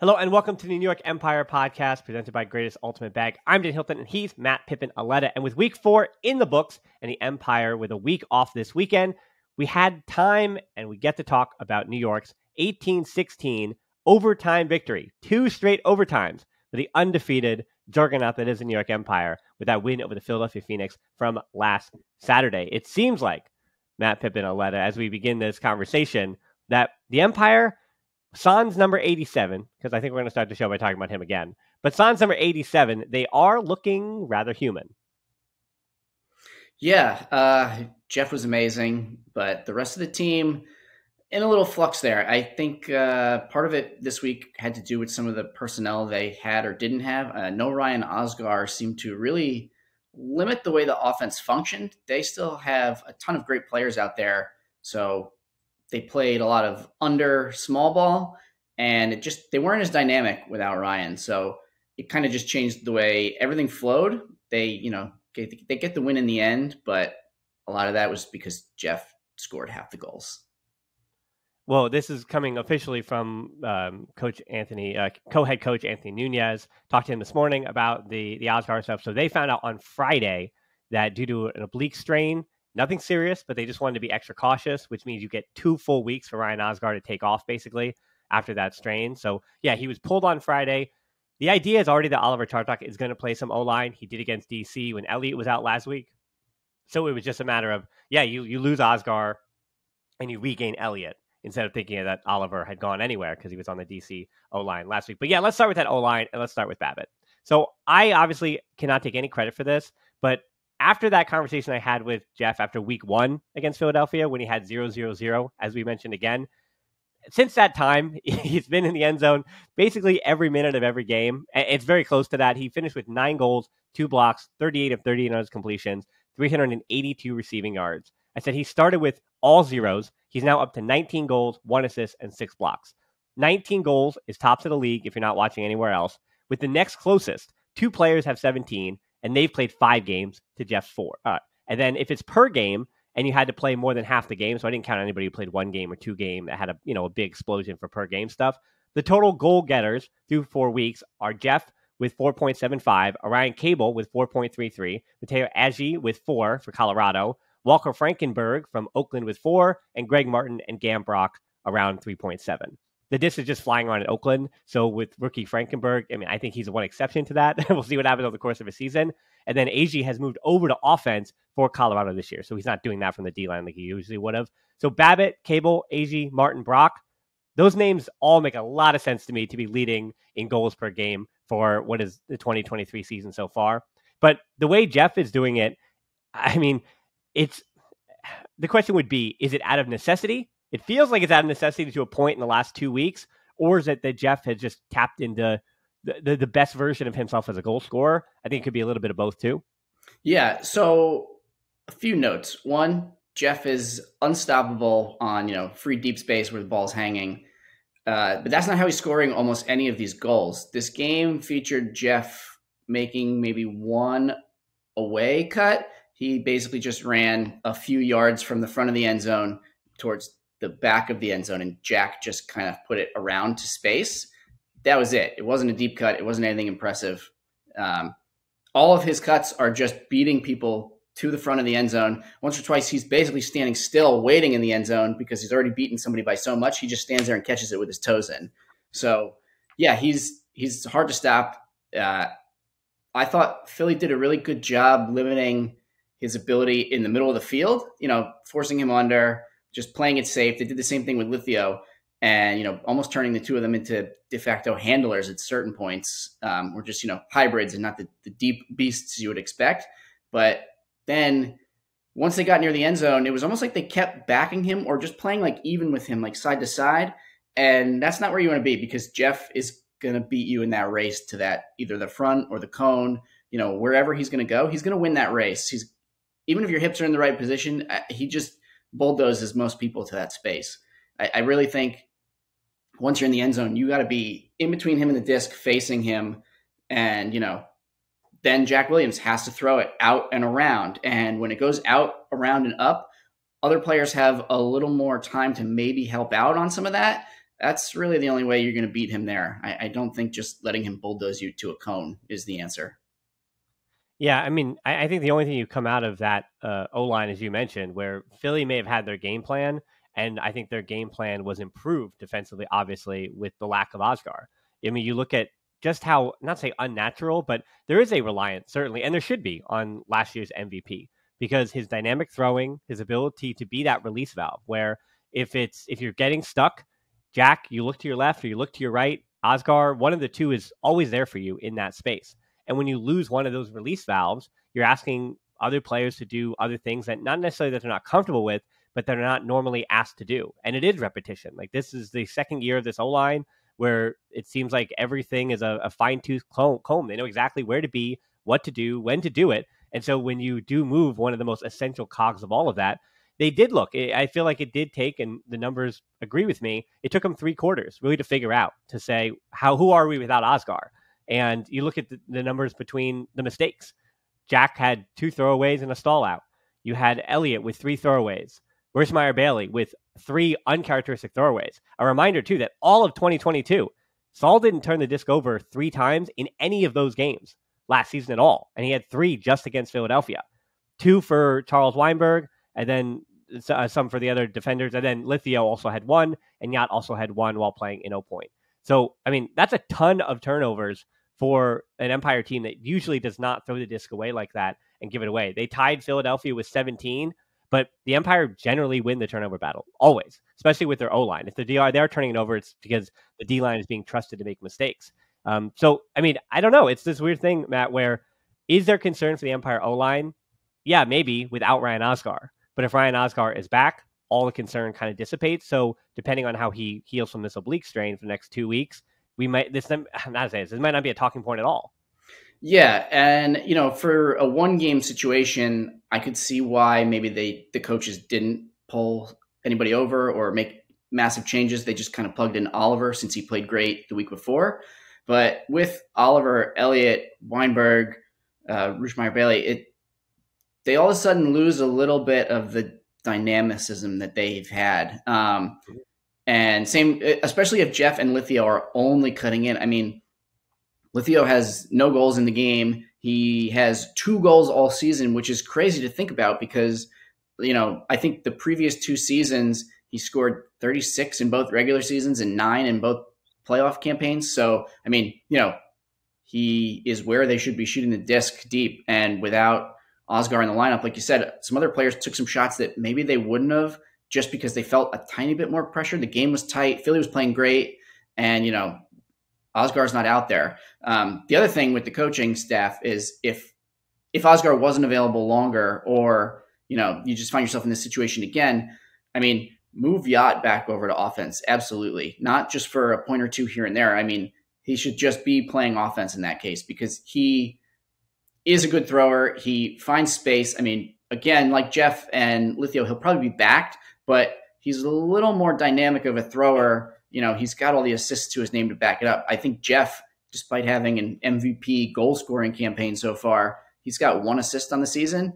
Hello and welcome to the New York Empire podcast presented by Greatest Ultimate Bag. I'm Dan Hilton and he's Matt Pippin Auletta. And with week 4 in the books and the Empire with a week off this weekend, we had time and we get to talk about New York's 18-16 overtime victory. 2 straight overtimes for the undefeated juggernaut that is the New York Empire with that win over the Philadelphia Phoenix from last Saturday. It seems like, Matt Pippin Auletta, as we begin this conversation, that the Empire... Sans number 87, because I think we're going to start the show by talking about him again. But sans number 87, they are looking rather human. Yeah, Jeff was amazing, but the rest of the team in a little flux there. I think part of it this week had to do with some of the personnel they had or didn't have. No Ryan Osgar seemed to really limit the way the offense functioned. They still have a ton of great players out there, so... They played a lot of under small ball, and it just they weren't as dynamic without Ryan. So it kind of just changed the way everything flowed. They, you know, they get the win in the end, but a lot of that was because Jeff scored half the goals. Well, this is coming officially from co-head coach Anthony Nunez. Talked to him this morning about the Oscar stuff. So they found out on Friday that due to an oblique strain. Nothing serious, but they just wanted to be extra cautious, which means you get 2 full weeks for Ryan Osgar to take off, basically, after that strain. So, yeah, he was pulled on Friday. The idea is already that Oliver Tartok is going to play some O-line. He did against D.C. when Elliott was out last week. So it was just a matter of, yeah, you lose Osgar and you regain Elliott instead of thinking that Oliver had gone anywhere because he was on the D.C. O-line last week. But, yeah, let's start with that O-line, and let's start with Babbitt. So I obviously cannot take any credit for this, but... After that conversation I had with Jeff after week 1 against Philadelphia, when he had 0-0-0, as we mentioned again, since that time, he's been in the end zone basically every minute of every game. It's very close to that. He finished with 9 goals, 2 blocks, 38 of 30 on his completions, 382 receiving yards. I said he started with all zeros. He's now up to 19 goals, 1 assist, and 6 blocks. 19 goals is tops of the league if you're not watching anywhere else. With the next closest, 2 players have 17. And they've played 5 games to Jeff's 4. And then if it's per game, and you had to play more than half the game, so I didn't count anybody who played 1 game or 2 game that had a big explosion for per game stuff. The total goal getters through 4 weeks are Jeff with 4.75, Orion Cable with 4.33, Matteo Agi with 4 for Colorado, Walker Frankenberg from Oakland with 4, and Greg Martin and Gambrock around 3.7. The disc is just flying around in Oakland. So with rookie Frankenberg, I mean, I think he's the one exception to that. We'll see what happens over the course of a season. And then Agi has moved over to offense for Colorado this year. So he's not doing that from the D-line like he usually would have. So Babbitt, Cable, Agi, Martin, Brock, those names all make a lot of sense to me to be leading in goals per game for what is the 2023 season so far. But the way Jeff is doing it, I mean, it's the question would be, is it out of necessity? It feels like it's out of necessity to a point in the last 2 weeks, or is it that Jeff has just tapped into the best version of himself as a goal scorer? I think it could be a little bit of both, too. Yeah, so a few notes. One, Jeff is unstoppable on, free deep space where the ball's hanging. But that's not how he's scoring almost any of these goals. This game featured Jeff making maybe 1 away cut. He basically just ran a few yards from the front of the end zone towards the back of the end zone, and Jack just kind of put it around to space. That was it. It wasn't a deep cut. It wasn't anything impressive. All of his cuts are just beating people to the front of the end zone. Once or twice, he's basically standing still waiting in the end zone because he's already beaten somebody by so much. He just stands there and catches it with his toes in. So yeah, he's hard to stop. I thought Philly did a really good job limiting his ability in the middle of the field, forcing him under, just playing it safe. They did the same thing with Lithio and, almost turning the two of them into de facto handlers at certain points, or just, hybrids and not the deep beasts you would expect. But then once they got near the end zone, it was almost like they kept backing him or just playing like even with him, like side to side. And that's not where you want to be because Jeff is going to beat you in that race to that, either the front or the cone, wherever he's going to go, he's going to win that race. Even if your hips are in the right position, he just bulldozes most people to that space. I really think once you're in the end zone, you got to be in between him and the disc, facing him. And, then Jack Williams has to throw it out and around. And when it goes out, around, and up, other players have a little more time to maybe help out on some of that. That's really the only way you're going to beat him there. I don't think just letting him bulldoze you to a cone is the answer. Yeah, I mean, I think the only thing you come out of that O-line, as you mentioned, where Philly may have had their game plan, and I think their game plan was improved defensively, obviously, with the lack of Osgar. I mean, you look at just how, not say unnatural, but there is a reliance, certainly, and there should be, on last year's MVP, because his dynamic throwing, his ability to be that release valve, where if you're getting stuck, Jack, you look to your left or you look to your right, Osgar, one of the two is always there for you in that space. And when you lose one of those release valves, you're asking other players to do other things that not necessarily that they're not comfortable with, but they're not normally asked to do. And it is repetition. Like, this is the second year of this O-line where it seems like everything is a fine-tooth comb. They know exactly where to be, what to do, when to do it. And so when you do move one of the most essential cogs of all of that, they did look, I feel like it did take, and the numbers agree with me, it took them 3 quarters really to figure out, to say, who are we without Osgar? And you look at the numbers between the mistakes. Jack had 2 throwaways and a stall out. You had Elliott with 3 throwaways. Bruce Meyer-Bailey with 3 uncharacteristic throwaways. A reminder, too, that all of 2022, Saul didn't turn the disc over 3 times in any of those games last season at all. And he had 3 just against Philadelphia. 2 for Charles Weinberg, and then some for the other defenders. And then Lithio also had 1, and Yacht also had 1 while playing in 0 point. So, I mean, that's a ton of turnovers for an Empire team that usually does not throw the disc away like that and give it away. They tied Philadelphia with 17, but the Empire generally win the turnover battle, always, especially with their O-line. If the DR, they're turning it over, it's because the D-line is being trusted to make mistakes. So, I mean, I don't know. It's this weird thing, Matt, where is there concern for the Empire O-line? Yeah, maybe without Ryan Osgar. But if Ryan Osgar is back, all the concern kind of dissipates. So depending on how he heals from this oblique strain for the next 2 weeks, this might not be a talking point at all. Yeah. And, you know, for a 1-game situation, I could see why maybe the coaches didn't pull anybody over or make massive changes. They just kind of plugged in Oliver since he played great the week before. But with Oliver, Elliott, Weinberg, Bruce Meyer-Bailey, they all of a sudden lose a little bit of the dynamicism that they've had. And same, especially if Jeff and Lithio are only cutting in. I mean, Lithio has no goals in the game. He has 2 goals all season, which is crazy to think about because, you know, I think the previous 2 seasons, he scored 36 in both regular seasons and 9 in both playoff campaigns. So, I mean, you know, he is where they should be shooting the disc deep. And without Osgar in the lineup, like you said, some other players took some shots that maybe they wouldn't have, just because they felt a tiny bit more pressure. The game was tight. Philly was playing great. And, you know, Osgar's not out there. The other thing with the coaching staff is if Osgar wasn't available longer, or, you know, you just find yourself in this situation again, I mean, move Yacht back over to offense. Absolutely. Not just for a point or two here and there. I mean, he should just be playing offense in that case because he is a good thrower. He finds space. I mean, again, like Jeff and Lithio, he'll probably be backed, but he's a little more dynamic of a thrower. You know, he's got all the assists to his name to back it up. I think Jeff, despite having an MVP goal-scoring campaign so far, he's got 1 assist on the season,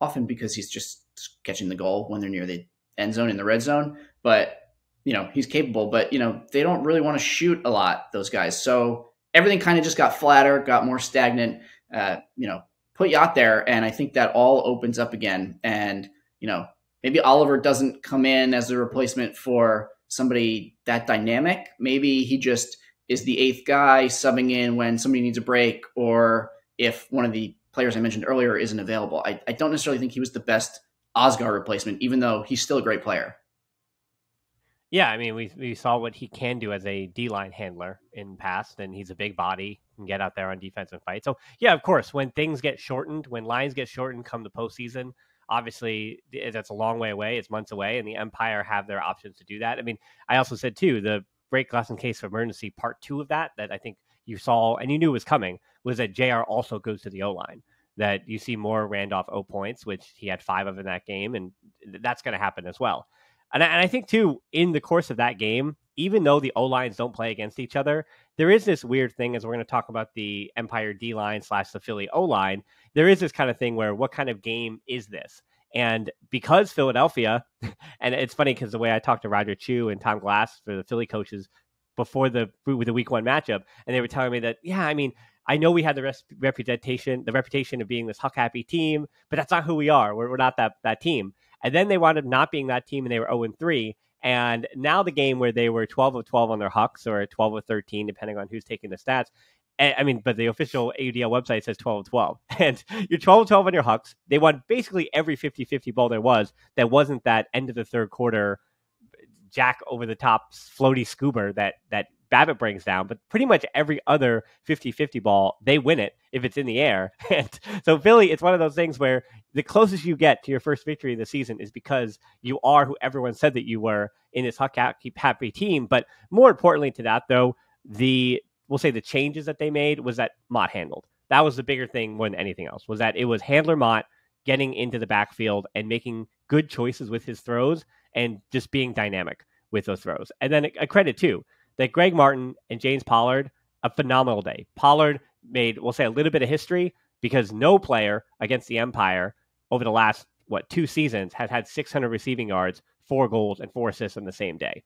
often because he's just catching the goal when they're near the end zone in the red zone. But, you know, he's capable. But, you know, they don't really want to shoot a lot, those guys. So everything kind of just got flatter, got more stagnant, you know, put Yacht there. And I think that all opens up again. And, you know, maybe Oliver doesn't come in as a replacement for somebody that dynamic. Maybe he just is the 8th guy subbing in when somebody needs a break or if one of the players I mentioned earlier isn't available. I don't necessarily think he was the best Osgar replacement, even though he's still a great player. Yeah, I mean, we saw what he can do as a D-line handler in the past, and he's a big body and get out there on defense and fight. So, yeah, of course, when things get shortened, when lines get shortened come the postseason, obviously, that's a long way away. It's months away, and the Empire have their options to do that. I mean, I also said, too, the break glass in case of emergency part 2 of that I think you saw and you knew was coming, was that JR also goes to the O-line, that you see more Randolph O points, which he had 5 of in that game, and that's going to happen as well. And I think, too, in the course of that game, even though the O-lines don't play against each other, there is this weird thing, as we're going to talk about the Empire D-line / the Philly O-line, there is this kind of thing where what kind of game is this? And because Philadelphia, and it's funny because the way I talked to Roger Chu and Tom Glass for the Philly coaches before the week one matchup, and they were telling me that, yeah, I mean, I know we had the reputation of being this huck happy team, but that's not who we are. We're not that team. And then they wound up not being that team, and they were 0-3. And now the game where they were 12 of 12 on their hucks, or 12 of 13, depending on who's taking the stats. I mean, but the official AUDL website says 12 of 12. And you're 12 of 12 on your hucks. They won basically every 50-50 ball there was. That wasn't that end of the third quarter jack over the top floaty scuba that Babbitt brings down, but pretty much every other 50-50 ball, they win it if it's in the air. And so Philly, it's one of those things where the closest you get to your first victory of the season is because you are who everyone said that you were in this happy team. But more importantly to that, though, the changes that they made was that Mott handled. That was the bigger thing more than anything else, was that it was handler Mott getting into the backfield and making good choices with his throws and just being dynamic with those throws. And then a credit, too, that Greg Martin and James Pollard, a phenomenal day. Pollard made, we'll say, a little bit of history because no player against the Empire over the last, two seasons has had 600 receiving yards, 4 goals, and 4 assists on the same day.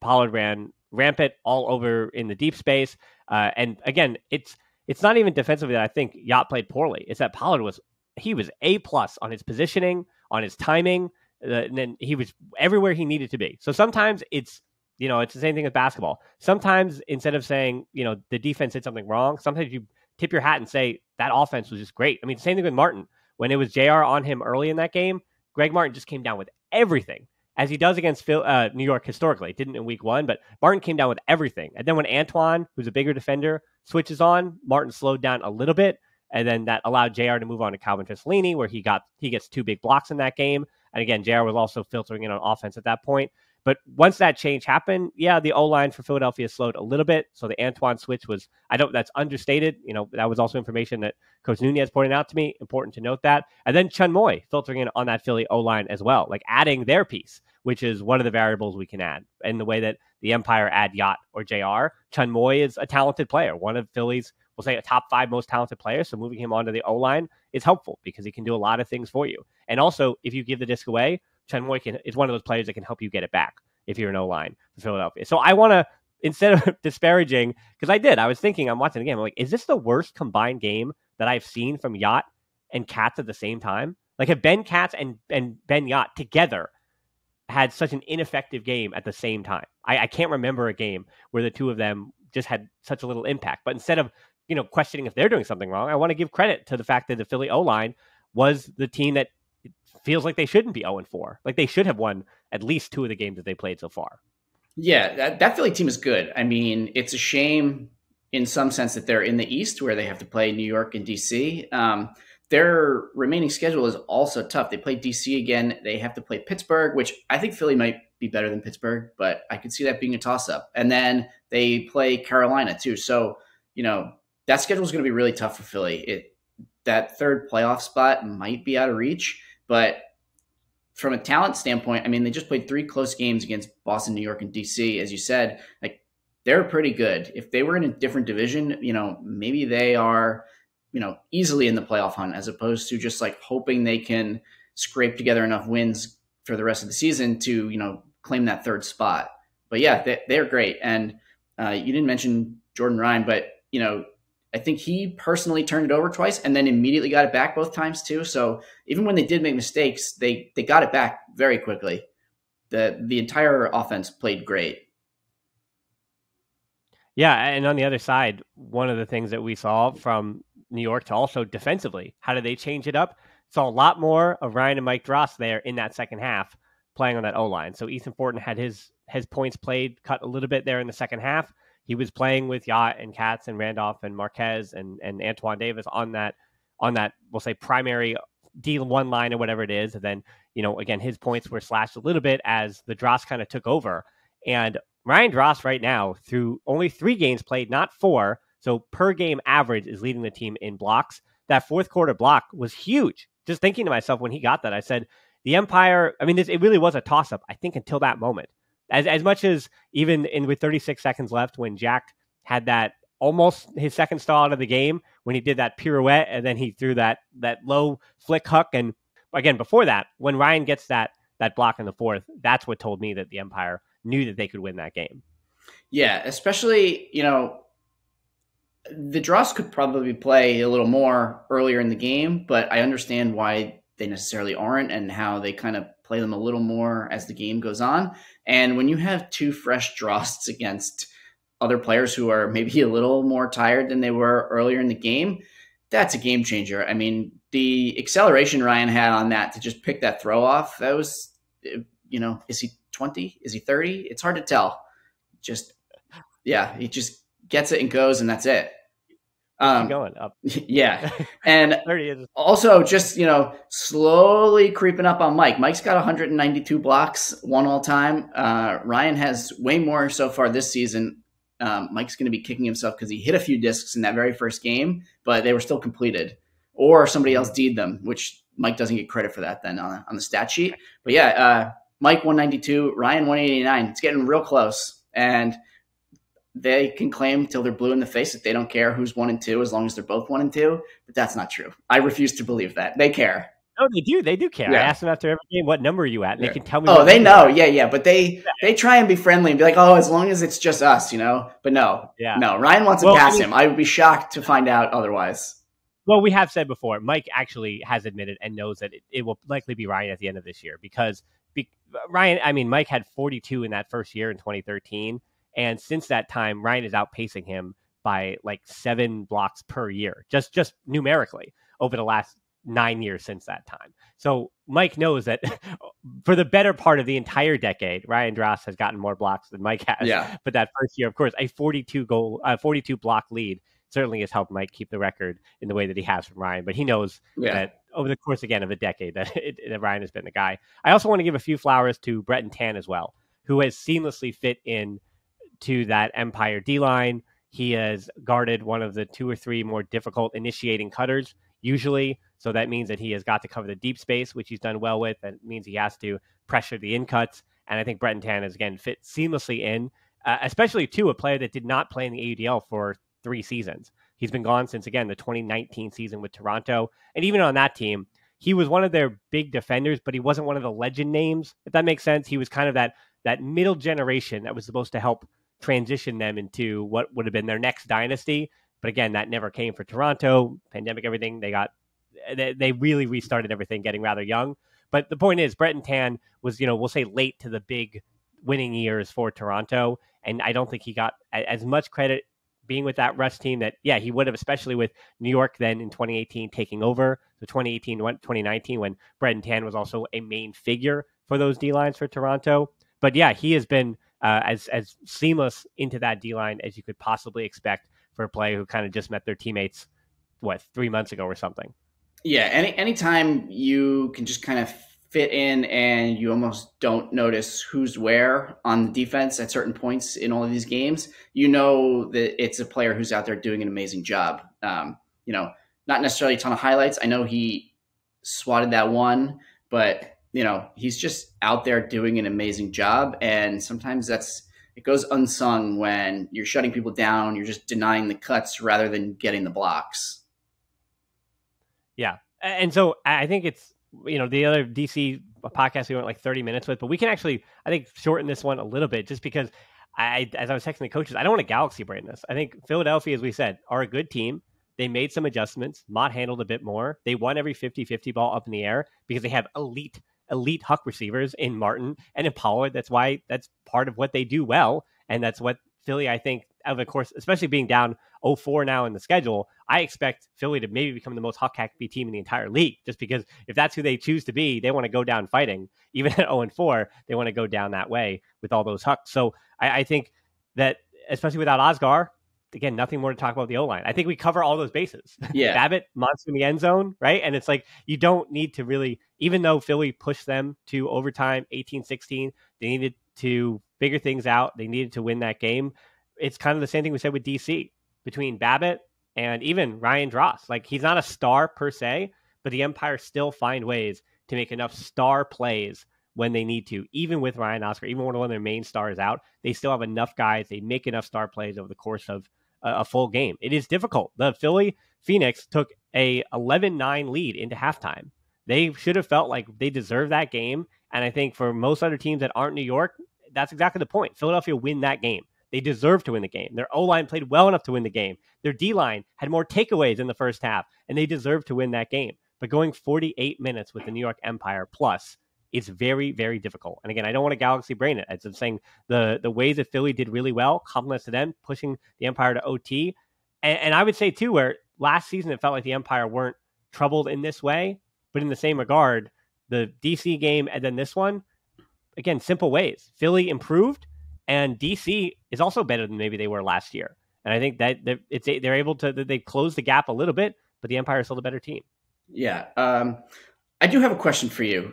Pollard ran rampant all over in the deep space. And again, it's not even defensively that I think Yacht played poorly. It's that Pollard was A+ on his positioning, on his timing, and then he was everywhere he needed to be. So sometimes it's the same thing with basketball. Sometimes instead of saying, the defense did something wrong, sometimes you tip your hat and say that offense was just great. I mean, same thing with Martin. When it was JR on him early in that game, Greg Martin just came down with everything, as he does against New York historically. Didn't in week one, but Martin came down with everything. And then when Antoine, who's a bigger defender, switches on, Martin slowed down a little bit. And then that allowed JR to move on to Calvin Tresellini, where he gets 2 big blocks in that game. And again, JR was also filtering in on offense at that point. But once that change happened, the O-line for Philadelphia slowed a little bit. So the Antoine switch that's understated. That was also information that Coach Nunez pointed out to me. Important to note that. And then Chun Moy filtering in on that Philly O-line as well, like adding their piece, which is one of the variables we can add. And the way that the Empire add Yacht or JR, Chun Moy is a talented player. One of Philly's, we'll say, a top 5 most talented player. So moving him onto the O-line is helpful because he can do a lot of things for you. And also, if you give the disc away, Chun Moy is one of those players that can help you get it back if you're an O-line for Philadelphia. So I want to, instead of disparaging, because I was thinking, I'm watching the game, I'm like, is this the worst combined game that I've seen from Yacht and Katz at the same time? Like, have Ben Katz and Ben Yacht together had such an ineffective game at the same time? I can't remember a game where the two of them just had such a little impact. But instead of, questioning if they're doing something wrong, I want to give credit to the fact that the Philly O-line was the team that it feels like they shouldn't be 0-4. Like, they should have won at least 2 of the games that they played so far. Yeah, that Philly team is good. I mean, it's a shame in some sense that they're in the East where they have to play New York and DC. Their remaining schedule is also tough. They play DC again. They have to play Pittsburgh, which I think Philly might be better than Pittsburgh, but I could see that being a toss-up. And then they play Carolina too. So, that schedule is going to be really tough for Philly. That third playoff spot might be out of reach. But from a talent standpoint, I mean, they just played 3 close games against Boston, New York, and DC. As you said, like, they're pretty good. If they were in a different division, maybe they are, easily in the playoff hunt, as opposed to just like hoping they can scrape together enough wins for the rest of the season to, claim that 3rd spot. But yeah, they're great. And you didn't mention Jordan Ryan, but, I think he personally turned it over twice and then immediately got it back both times too. So even when they did make mistakes, they got it back very quickly. The entire offense played great. Yeah, and on the other side, one of the things that we saw from New York to also defensively, how did they change it up? Saw a lot more of Ryan and Mike Dross there in that second half playing on that O-line. So Ethan Fortin had his points played cut a little bit there in the second half. He was playing with Yacht and Katz and Randolph and Marquez and Antoine Davis on that, we'll say, primary D1 line or whatever it is. And then, again, his points were slashed a little bit as the Dross kind of took over. And Ryan Dross right now, through only 3 games played, not 4, so per game average, is leading the team in blocks. That 4th quarter block was huge. Just thinking to myself when he got that, I said, the Empire, I mean, it really was a toss-up, I think, until that moment. As much as even with 36 seconds left, when Jack had that almost his second stall out of the game, when he did that pirouette and then he threw that low flick huck and again, before that, when Ryan gets that block in the fourth, that's what told me that the Empire knew that they could win that game. Yeah, especially, you know, the Dross could probably play a little more earlier in the game, but I understand why they necessarily aren't and how they kind of play them a little more as the game goes on. And when you have two fresh Dross against other players who are maybe a little more tired than they were earlier in the game, that's a game changer. I mean, the acceleration Ryan had on that to just pick that throw off, that was, you know, is he 20? Is he 30? It's hard to tell. Just, yeah, he just gets it and goes, and that's it. Going up. Yeah. And also just, you know, slowly creeping up on Mike. Mike's got 192 blocks, one all time. Ryan has way more so far this season. Mike's going to be kicking himself because he hit a few discs in that very first game, but they were still completed, or somebody else D'd them, which Mike doesn't get credit for that then on the stat sheet. But yeah, Mike 192, Ryan 189. It's getting real close, and they can claim till they're blue in the face that they don't care who's 1 and 2 as long as they're both 1 and 2, but that's not true. I refuse to believe that. They care. Oh, they do. They do care. Yeah. I ask them after every game, what number are you at? And they can tell me. Oh, they know. Yeah, yeah. But they try and be friendly and be like, oh, as long as it's just us, you know. But no, no. Ryan wants to pass him. I would be shocked to find out otherwise. Well, we have said before, Mike actually has admitted and knows that it will likely be Ryan at the end of this year because Ryan, I mean, Mike had 42 in that first year in 2013. And since that time, Ryan is outpacing him by like 7 blocks per year, just numerically over the last 9 years since that time. So Mike knows that for the better part of the entire decade, Ryan Dross has gotten more blocks than Mike has. Yeah. But that first year, of course, a 42 block lead certainly has helped Mike keep the record in the way that he has from Ryan. But he knows that over the course, again, of a decade that Ryan has been the guy. I also want to give a few flowers to Bretton Tan as well, who has seamlessly fit in to that Empire D-line. He has guarded one of the 2 or 3 more difficult initiating cutters usually. So that means that he has got to cover the deep space, which he's done well with. That means he has to pressure the in cuts. And I think Bretton Tan has, again, fit seamlessly in, especially to a player that did not play in the AUDL for 3 seasons. He's been gone since, again, the 2019 season with Toronto. And even on that team, he was one of their big defenders, but he wasn't one of the legend names, if that makes sense. He was kind of that middle generation that was supposed to help transition them into what would have been their next dynasty. But again, that never came for Toronto. Pandemic, everything, they really restarted everything getting rather young. But the point is, Bretton Tan was, you know, we'll say late to the big winning years for Toronto. And I don't think he got as much credit being with that Rush team that, yeah, he would have, especially with New York then in 2018 taking over. So 2018, 2019, when Bretton Tan was also a main figure for those D-lines for Toronto. But yeah, he has been as seamless into that D-line as you could possibly expect for a player who kind of just met their teammates, what, 3 months ago or something. Yeah, anytime you can just kind of fit in and you almost don't notice who's where on the defense at certain points in all of these games, you know that it's a player who's out there doing an amazing job. You know, not necessarily a ton of highlights. I know he swatted that one, but, you know, he's just out there doing an amazing job. And sometimes it goes unsung when you're shutting people down, you're just denying the cuts rather than getting the blocks. Yeah. And so I think it's, you know, the other DC podcast we went like 30 minutes with, but we can actually, I think, shorten this one a little bit just because as I was texting the coaches, I don't want to galaxy brain this. I think Philadelphia, as we said, are a good team. They made some adjustments. Mott handled a bit more. They won every 50-50 ball up in the air because they have elite Huck receivers in Martin and in Pollard. That's why that's part of what they do well. And that's what Philly, I think, of course, especially being down 0-4 now in the schedule, I expect Philly to maybe become the most huck-happy team in the entire league, just because if that's who they choose to be, they want to go down fighting. Even at 0-4, they want to go down that way with all those hucks. So I think that, especially without Osgar, again, nothing more to talk about the O-line. I think we cover all those bases. Yeah. Babbitt, monster in the end zone, right? And it's like, you don't need to really, even though Philly pushed them to overtime, 18-16, they needed to figure things out. They needed to win that game. It's kind of the same thing we said with DC between Babbitt and even Ryan Dross. Like, he's not a star per se, but the Empire still find ways to make enough star plays when they need to. Even with Ryan Osgar, even when one of their main stars out, they still have enough guys. They make enough star plays over the course of a full game. It is difficult. The Philly Phoenix took a 11-9 lead into halftime. They should have felt like they deserved that game. And I think for most other teams that aren't New York, that's exactly the point. Philadelphia win that game. They deserve to win the game. Their O-line played well enough to win the game. Their D-line had more takeaways in the first half, and they deserved to win that game. But going 48 minutes with the New York Empire plus, it's very, very difficult. And again, I don't want to galaxy brain it. As I'm saying, the ways that Philly did really well, compliments to them, pushing the Empire to OT. And I would say, too, where last season it felt like the Empire weren't troubled in this way, but in the same regard, the DC game and then this one, again, simple ways. Philly improved, and DC is also better than maybe they were last year. And I think that they're able to, they close the gap a little bit, but the Empire is still the better team. Yeah. I do have a question for you,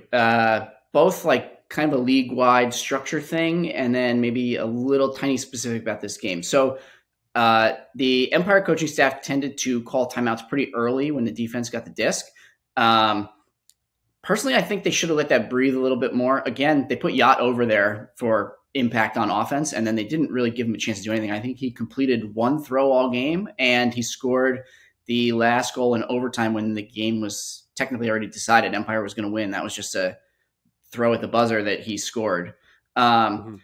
both like kind of a league-wide structure thing and then maybe a little tiny specific about this game. So the Empire coaching staff tended to call timeouts pretty early when the defense got the disc. Personally, I think they should have let that breathe a little bit more. Again, they put Yacht over there for impact on offense, and then they didn't really give him a chance to do anything. I think he completed one throw all game, and he scored the last goal in overtime when the game was technically already decided. Empire was going to win. That was just a throw at the buzzer that he scored. I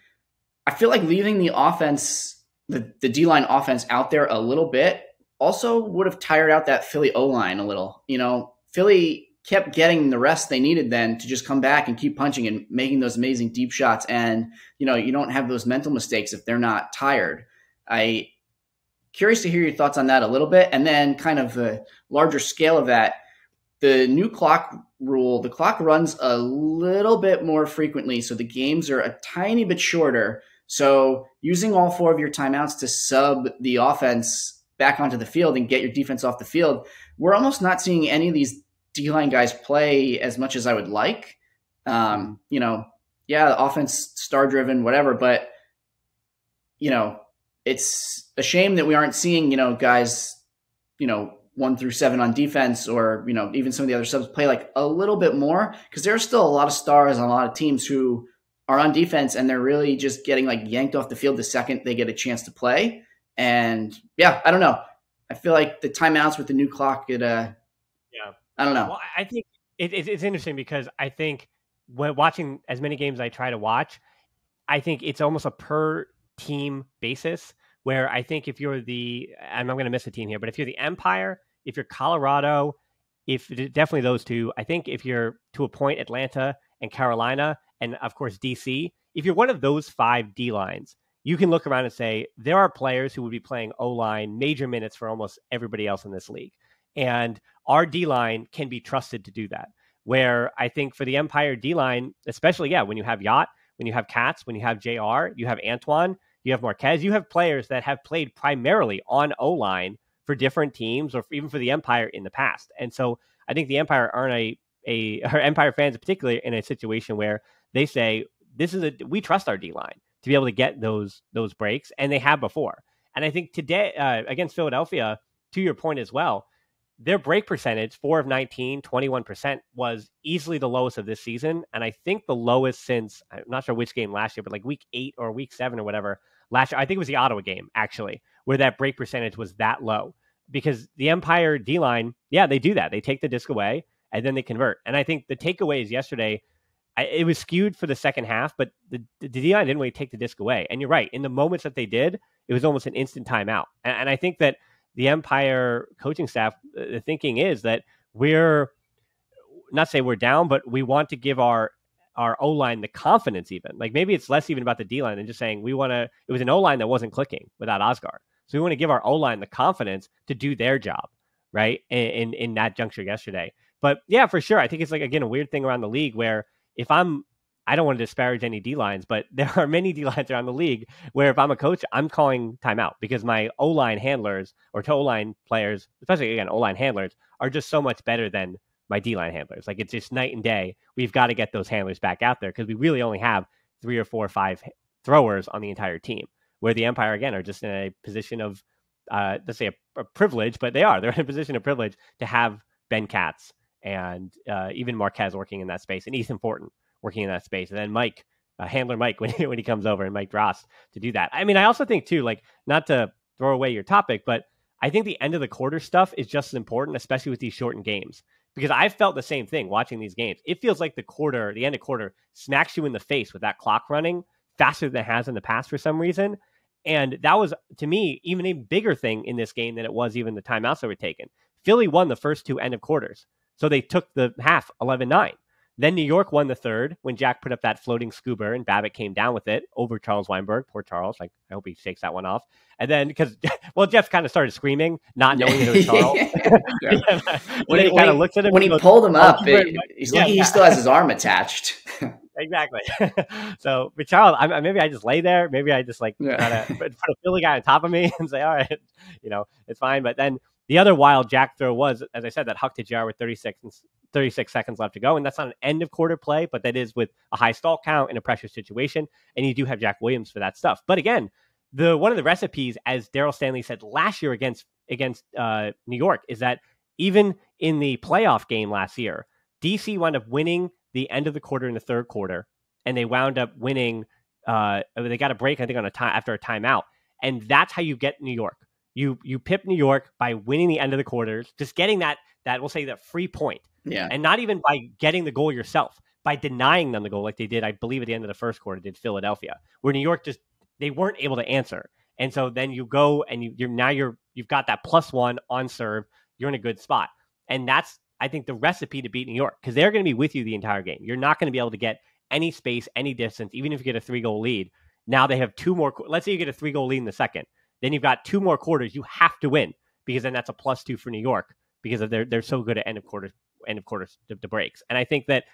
feel like leaving the offense, the D-line offense out there a little bit also would have tired out that Philly O-line a little. You know, Philly kept getting the rest they needed then to just come back and keep punching and making those amazing deep shots. And, you know, you don't have those mental mistakes if they're not tired. I curious to hear your thoughts on that a little bit. And then kind of the larger scale of that, the new clock rule, the clock runs a little bit more frequently, so the games are a tiny bit shorter. So using all four of your timeouts to sub the offense back onto the field and get your defense off the field, we're almost not seeing any of these D-line guys play as much as I would like. You know, yeah, the offense star-driven, whatever, but, you know, it's a shame that we aren't seeing, you know, guys, you know, 1 through 7 on defense, or, you know, even some of the other subs play like a little bit more, because there are still a lot of stars on a lot of teams who are on defense and they're really just getting like yanked off the field the second they get a chance to play. And yeah, I don't know. I feel like the timeouts with the new clock, I don't know. Well, I think it's interesting because I think when watching as many games as I try to watch, I think it's almost a per team basis where I think if you're and I'm going to miss a team here, but if you're the Empire, if you're Colorado, if definitely those two, I think if you're to a point Atlanta and Carolina and of course DC, if you're one of those 5 D lines, you can look around and say, there are players who would be playing O-line major minutes for almost everybody else in this league. And our D-line can be trusted to do that, where I think for the Empire D-line, especially, yeah, when you have Yacht, when you have Katz, when you have JR, you have Antoine, you have Marquez, you have players that have played primarily on O-line for different teams or even for the Empire in the past. And so I think the Empire aren't or Empire fans particularly in a situation where they say, we trust our D-line to be able to get those breaks, and they have before. And I think today against Philadelphia, to your point as well, their break percentage, 4 of 19, 21%, was easily the lowest of this season. And I think the lowest since, I'm not sure which game last year, but like week 8 or week 7 or whatever last year. I think it was the Ottawa game, actually, where that break percentage was that low. Because the Empire D-line, yeah, they do that. They take the disc away and then they convert. And I think the takeaways yesterday, it was skewed for the second half, but the D-line didn't really take the disc away. And you're right. In the moments that they did, it was almost an instant timeout. And I think that the Empire coaching staff, the thinking is that we're not say we're down, but we want to give our O-line the confidence even. Like maybe it's less even about the D-line and just saying it was an O-line that wasn't clicking without Osgar. So we want to give our O-line the confidence to do their job, right? In that juncture yesterday. But yeah, for sure. I think it's like, again, a weird thing around the league where I don't want to disparage any D-lines, but there are many D-lines around the league where if I'm a coach, I'm calling timeout because my O-line handlers or O-line players, especially, again, O-line handlers, are just so much better than my D-line handlers. Like, it's just night and day. We've got to get those handlers back out there because we really only have 3 or 4 or 5 throwers on the entire team, where the Empire, again, are just in a position of, let's say, a privilege, but they're in a position of privilege to have Ben Katz and even Marquez working in that space, and Ethan Fortin working in that space, and then Mike, handler Mike, when he comes over, and Mike Dross to do that. I mean, I also think too, like, not to throw away your topic, but I think the end of the quarter stuff is just as important, especially with these shortened games, because I felt the same thing watching these games. It feels like the end of quarter smacks you in the face with that clock running faster than it has in the past for some reason. And that was, to me, even a bigger thing in this game than it was even the timeouts that were taken. Philly won the first two end of quarters, so they took the half 11-9. Then New York won the third when Jack put up that floating scuba and Babbitt came down with it over Charles Weinberg. Poor Charles. Like, I hope he shakes that one off. And then because, well, Jeff kind of started screaming, not knowing it was Charles. When he pulled him up, he's lucky he still has his arm attached. Exactly. So, but Charles, maybe I just lay there. Maybe I just put a Philly guy on top of me and say, all right, it's fine. But then the other wild Jack throw was, as I said, that Huck to Jar with 36 seconds left to go. And that's not an end of quarter play, but that is with a high stall count in a pressure situation. And you do have Jack Williams for that stuff. But again, one of the recipes, as Daryl Stanley said last year against New York, is that even in the playoff game last year, DC wound up winning the end of the quarter in the third quarter. And they wound up winning. They got a break, I think, after a timeout. And that's how you get New York. You pip New York by winning the end of the quarters, just getting that we'll say that free point. Yeah. And not even by getting the goal yourself, by denying them the goal like they did, I believe, at the end of the first quarter, did Philadelphia, where New York just, they weren't able to answer. And so then you go and you've got that +1 on serve. You're in a good spot. And that's, I think, the recipe to beat New York, because they're going to be with you the entire game. You're not going to be able to get any space, any distance, even if you get a 3-goal lead. Now they have two more. Let's say you get a 3-goal lead in the second. Then you've got two more quarters. You have to win, because then that's a +2 for New York, because of they're so good at end of quarters to breaks. And I think that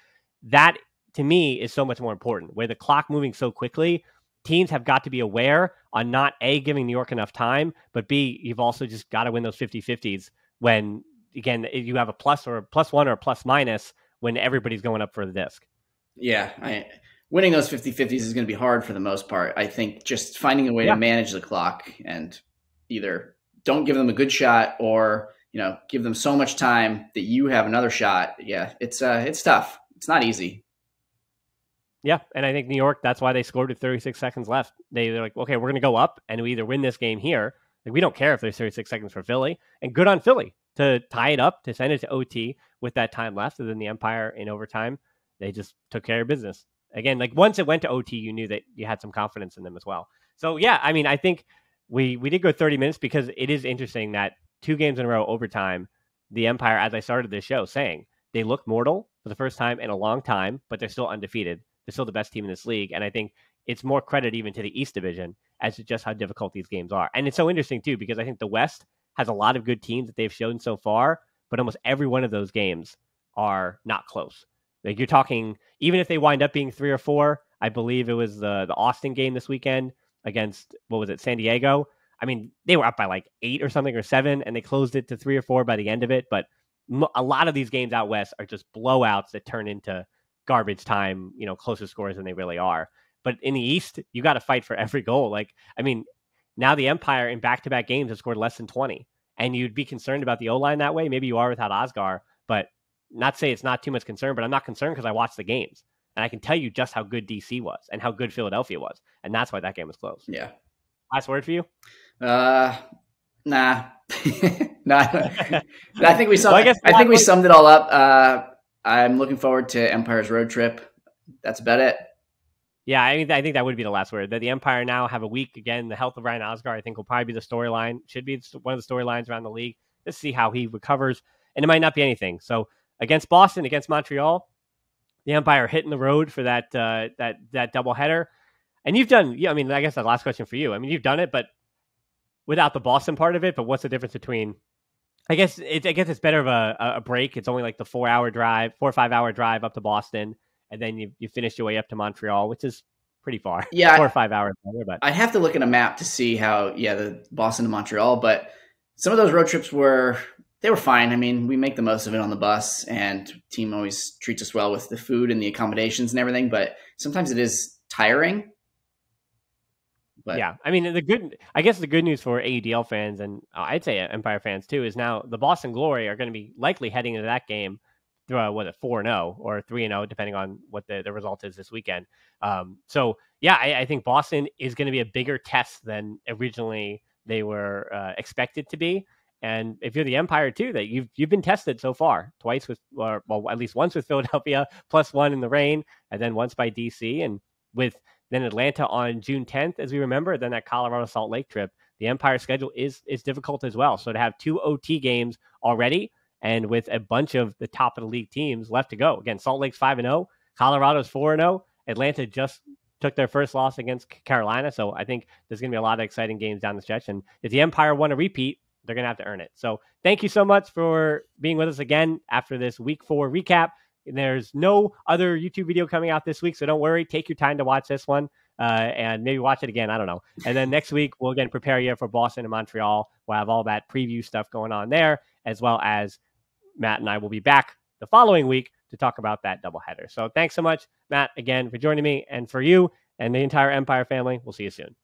to me is so much more important, where the clock moving so quickly, teams have got to be aware on not A, giving New York enough time, but B, you've also just got to win those 50-50s when, again, you have a plus or a +1 or a ± when everybody's going up for the disc. Yeah. Winning those 50-50s is going to be hard for the most part. I think just finding a way to manage the clock and either don't give them a good shot or, give them so much time that you have another shot. Yeah, it's tough. It's not easy. Yeah, and I think New York, that's why they scored with 36 seconds left. They're like, okay, we're going to go up, and we either win this game here. Like, we don't care if there's 36 seconds for Philly. And good on Philly to tie it up, to send it to OT with that time left. And then the Empire in overtime, they just took care of business. Again, like, once it went to OT, you knew that you had some confidence in them as well. So, yeah, I mean, I think we did go 30 minutes because it is interesting that two games in a row, overtime, the Empire, as I started this show saying, they look mortal for the first time in a long time, but they're still undefeated. They're still the best team in this league. And I think it's more credit even to the East Division as to just how difficult these games are. And it's so interesting, too, because I think the West has a lot of good teams that they've shown so far, but almost every one of those games are not close. Like, you're talking, even if they wind up being 3 or 4, I believe it was the Austin game this weekend against, what was it, San Diego? I mean, they were up by like 8 or something or 7, and they closed it to 3 or 4 by the end of it. But a lot of these games out West are just blowouts that turn into garbage time, closer scores than they really are. But in the East, you got to fight for every goal. Like, I mean, now the Empire in back-to-back games has scored less than 20, and you'd be concerned about the O-line that way. Maybe you are without Osgar, but not say it's not too much concern, but I'm not concerned because I watched the games and I can tell you just how good DC was and how good Philadelphia was. And that's why that game was close. Yeah. Last word for you? Nah. No, I think we summed, well, I think we summed it all up. I'm looking forward to Empire's road trip. That's about it. Yeah, I mean, I think that would be the last word. That the Empire now have a week. Again, the health of Ryan Osgar, I think, will probably be the storyline. Should be one of the storylines around the league. Let's see how he recovers. And it might not be anything. So against Boston, against Montreal, the Empire hitting the road for that doubleheader. And you've done, I mean, I guess the last question for you. I mean, you've done it, but without the Boston part of it. But what's the difference between? I guess it's better of a break. It's only like the 4 or 5 hour drive up to Boston, and then you finish your way up to Montreal, which is pretty far. Yeah, 4 or 5 hours. But I'd have to look at a map to see how. Yeah, the Boston to Montreal, but some of those road trips were fine. I mean, we make the most of it on the bus, and team always treats us well with the food and the accommodations and everything. But sometimes it is tiring. But yeah, I mean, I guess the good news for AUDL fans, and I'd say Empire fans too, is now the Boston Glory are going to be likely heading into that game through 4-0 or 3-0, depending on what the result is this weekend. So yeah, I think Boston is going to be a bigger test than originally they were expected to be. And if you're the Empire too, that you've been tested so far twice with, or, well, at least once with Philadelphia, plus one in the rain, and then once by DC, and with then Atlanta on June 10th, as we remember, then that Colorado Salt Lake trip. The Empire schedule is difficult as well. So to have two OT games already, and with a bunch of the top of the league teams left to go. Again, Salt Lake's 5-0, Colorado's 4-0, Atlanta just took their first loss against Carolina. So I think there's going to be a lot of exciting games down the stretch. And if the Empire want to repeat, they're going to have to earn it. So thank you so much for being with us again after this week 4 recap. There's no other YouTube video coming out this week, so don't worry. Take your time to watch this one and maybe watch it again. I don't know. And then next week, we'll again prepare you for Boston and Montreal. We'll have all that preview stuff going on there, as well as Matt and I will be back the following week to talk about that doubleheader. So thanks so much, Matt, again, for joining me, and for you and the entire Empire family. We'll see you soon.